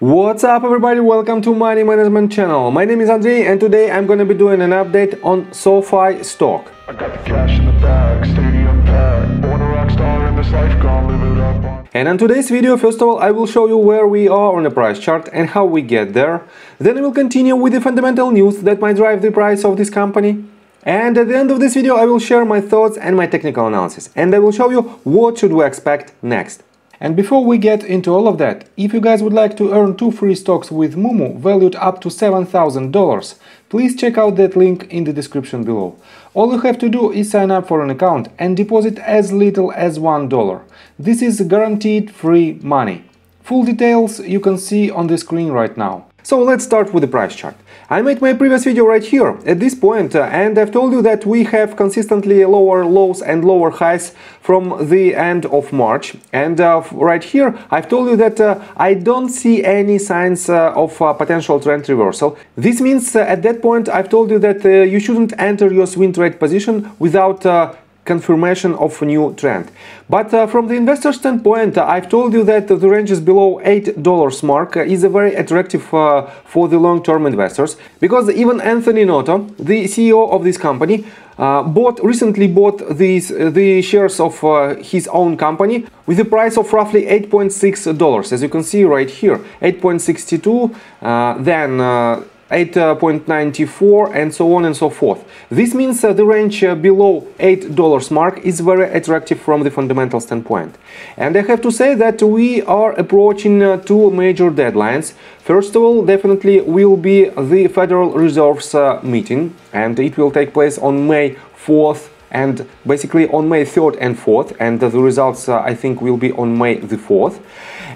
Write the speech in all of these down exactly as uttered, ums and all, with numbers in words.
What's up everybody, welcome to Money Management channel. My name is Andrei and today I'm going to be doing an update on SoFi stock. I got the cash in the bag, stadium packed, born a rock star in this life, gone live it up on. And on today's video, first of all, I will show you where we are on the price chart and how we get there. Then I will continue with the fundamental news that might drive the price of this company. And at the end of this video, I will share my thoughts and my technical analysis. And I will show you what should we expect next. And before we get into all of that, if you guys would like to earn two free stocks with Moomoo valued up to seven thousand dollars, please check out that link in the description below. All you have to do is sign up for an account and deposit as little as one dollar. This is guaranteed free money. Full details you can see on the screen right now. So let's start with the price chart. I made my previous video right here, at this point, uh, and I've told you that we have consistently lower lows and lower highs from the end of March. And uh, right here I've told you that uh, I don't see any signs uh, of uh, potential trend reversal. This means uh, at that point I've told you that uh, you shouldn't enter your swing trade position without uh, confirmation of a new trend. But uh, from the investor standpoint, uh, I've told you that uh, the ranges below eight dollars mark uh, is a very attractive uh, for the long-term investors, because even Anthony Noto, the C E O of this company, uh, bought recently bought these uh, the shares of uh, his own company with a price of roughly eight point six dollars, as you can see right here, eight point six two, uh, then uh, eight point nine four and so on and so forth. This means uh, the range uh, below eight dollars mark is very attractive from the fundamental standpoint. And I have to say that we are approaching uh, two major deadlines. First of all, definitely will be the Federal Reserve's uh, meeting, and it will take place on May fourth and basically on May third and fourth, and uh, the results uh, I think will be on May the fourth.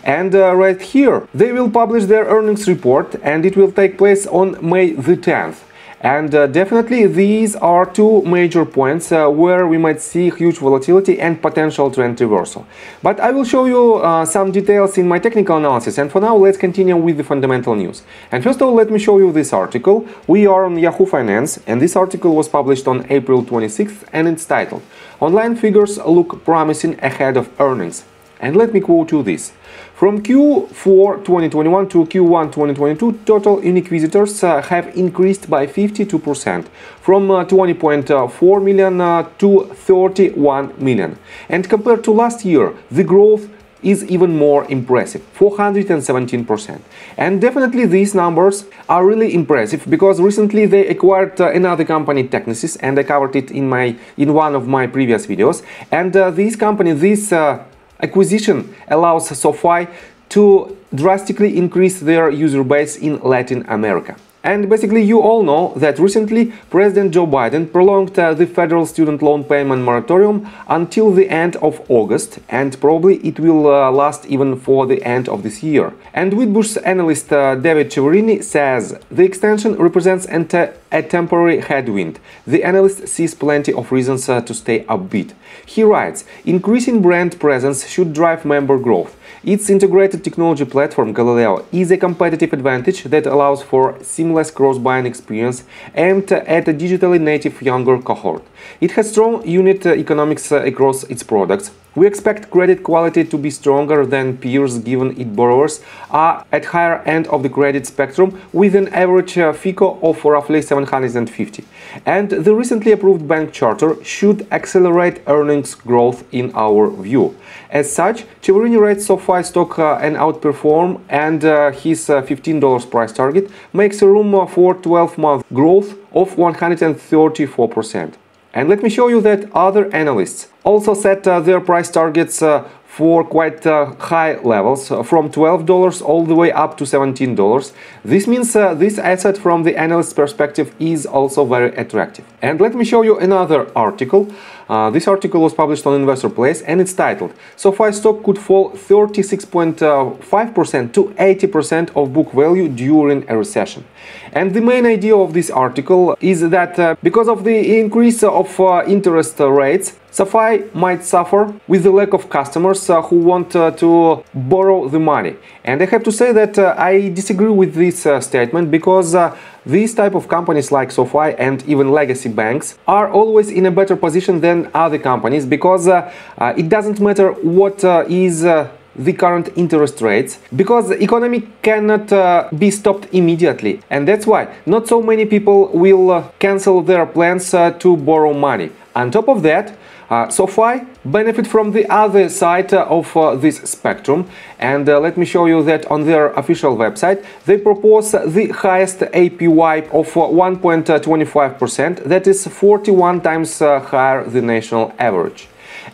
And uh, right here they will publish their earnings report, and it will take place on May the tenth. And uh, definitely these are two major points uh, where we might see huge volatility and potential trend reversal. But I will show you uh, some details in my technical analysis, and for now let's continue with the fundamental news. And first of all, let me show you this article. We are on Yahoo Finance, and this article was published on April twenty-sixth, and it's titled "Online Figures Look Promising Ahead of Earnings." And let me quote you this. From Q four twenty twenty-one to Q one twenty twenty-two, total unique visitors uh, have increased by fifty-two percent, from uh, twenty point four million uh, to thirty-one million. And compared to last year, the growth is even more impressive, four hundred seventeen percent. And definitely these numbers are really impressive, because recently they acquired uh, another company, Technisys, and I covered it in my in one of my previous videos. And uh, this company, this uh, acquisition allows SoFi to drastically increase their user base in Latin America. And basically you all know that recently President Joe Biden prolonged uh, the federal student loan payment moratorium until the end of August, and probably it will uh, last even for the end of this year. And Whitbush's analyst uh, David Chaverini says the extension represents an te a temporary headwind. The analyst sees plenty of reasons uh, to stay upbeat. He writes, increasing brand presence should drive member growth. Its integrated technology platform Galileo is a competitive advantage that allows for seamless cross-buying experience aimed at a digitally native younger cohort. It has strong unit economics across its products. We expect credit quality to be stronger than peers, given its borrowers are at higher end of the credit spectrum with an average FICO of roughly seven hundred fifty. And the recently approved bank charter should accelerate earnings growth in our view. As such, Chaverini rates SoFi stock uh, an outperform, and uh, his uh, fifteen dollars price target makes room for twelve-month growth of one hundred thirty-four percent. And let me show you that other analysts also set uh, their price targets uh, for quite uh, high levels, uh, from twelve dollars all the way up to seventeen dollars. This means uh, this asset from the analyst's perspective is also very attractive. And let me show you another article. Uh, this article was published on InvestorPlace, and it's titled "SoFi stock could fall thirty-six point five percent to eighty percent of book value during a recession." And the main idea of this article is that uh, because of the increase of uh, interest rates, SoFi might suffer with the lack of customers uh, who want uh, to borrow the money. And I have to say that uh, I disagree with this uh, statement, because uh, these type of companies like SoFi and even legacy banks are always in a better position than other companies, because uh, uh, it doesn't matter what uh, is uh, the current interest rates, because the economy cannot uh, be stopped immediately, and that's why not so many people will uh, cancel their plans uh, to borrow money. On top of that, uh, SoFi benefit from the other side uh, of uh, this spectrum, and uh, let me show you that on their official website they propose the highest A P Y of one point two five percent, uh, that is forty-one times uh, higher than national average.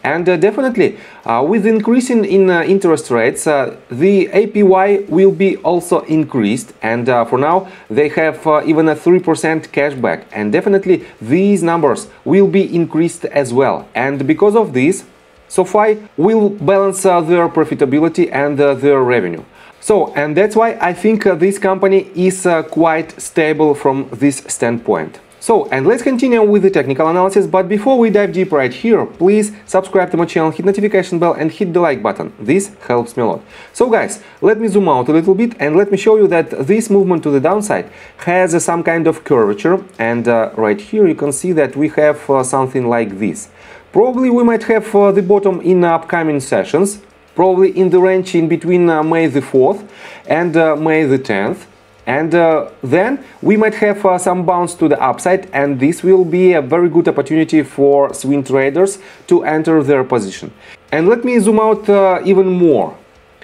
And uh, definitely, uh, with increasing in uh, interest rates, uh, the A P Y will be also increased, and uh, for now they have uh, even a three percent cashback, and definitely these numbers will be increased as well. And because of this, SoFi will balance uh, their profitability and uh, their revenue. So, and that's why I think uh, this company is uh, quite stable from this standpoint. So, and let's continue with the technical analysis, but before we dive deep right here, please subscribe to my channel, hit notification bell and hit the like button. This helps me a lot. So guys, let me zoom out a little bit and let me show you that this movement to the downside has uh, some kind of curvature, and uh, right here you can see that we have uh, something like this. Probably we might have uh, the bottom in upcoming sessions, probably in the range in between uh, May the fourth and uh, May the tenth. And uh, then we might have uh, some bounce to the upside, and this will be a very good opportunity for swing traders to enter their position. And let me zoom out uh, even more.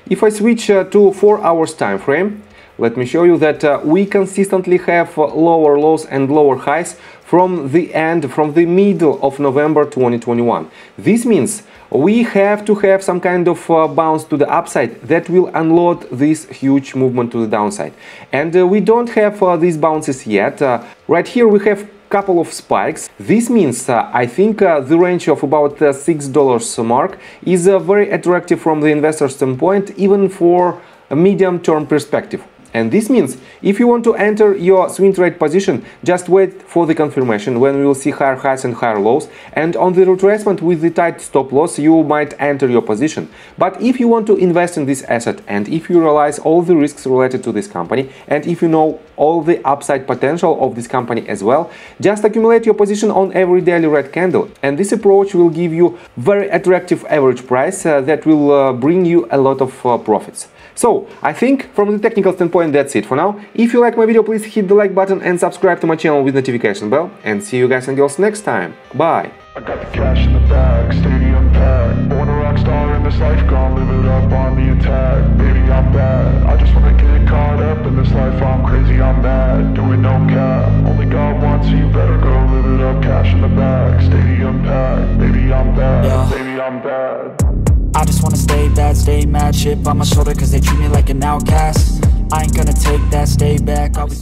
If I switch uh, to four hours time frame, let me show you that uh, we consistently have uh, lower lows and lower highs from the end, from the middle of November twenty twenty-one. This means we have to have some kind of uh, bounce to the upside that will unload this huge movement to the downside. And uh, we don't have uh, these bounces yet. Uh, right here we have couple of spikes. This means uh, I think uh, the range of about uh, six dollars mark is uh, very attractive from the investor standpoint, even for a medium-term perspective. And this means if you want to enter your swing trade position, just wait for the confirmation when we will see higher highs and higher lows, and on the retracement with the tight stop loss you might enter your position. But if you want to invest in this asset, and if you realize all the risks related to this company, and if you know all the upside potential of this company as well, just accumulate your position on every daily red candle, and this approach will give you very attractive average price uh, that will uh, bring you a lot of uh, profits. So, I think from the technical standpoint that's it for now. If you like my video, please hit the like button and subscribe to my channel with notification bell, and see you guys and girls next time. Bye! I got the cash in the bag, stadium packed. Born a rock star in this life, gone live it up on the attack. Baby, I'm bad, I just wanna get caught up in this life. I'm crazy, I'm mad, doing no cap. Only God wants you, better go live it up. Cash in the bag, stadium packed. Baby, I'm bad, yeah. Baby, I'm bad. I just wanna stay bad, stay mad, shit on my shoulder, cause they treat me like an outcast. I ain't gonna take that, stay back, I'll be